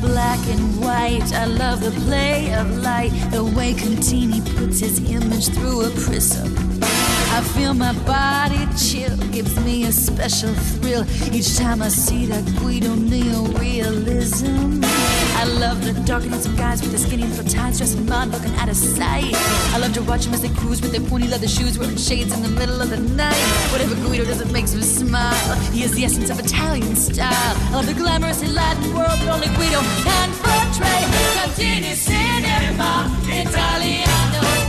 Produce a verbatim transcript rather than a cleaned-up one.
black and white. I love the play of light, the way Contini puts his image through a prism. I feel my body chill, gives me a special thrill each time I see that Guido neo-realism. I love the darkness of guys with their skinny little ties, dressed in mud, looking out of sight. I love to watch them as they cruise with their pointy leather shoes, wearing shades in the middle of the night. Whatever Guido does, it makes me smile. He is the essence of Italian style. I love the glamorous Latin world, but only Guido can portray. Contini cinema, Italiano.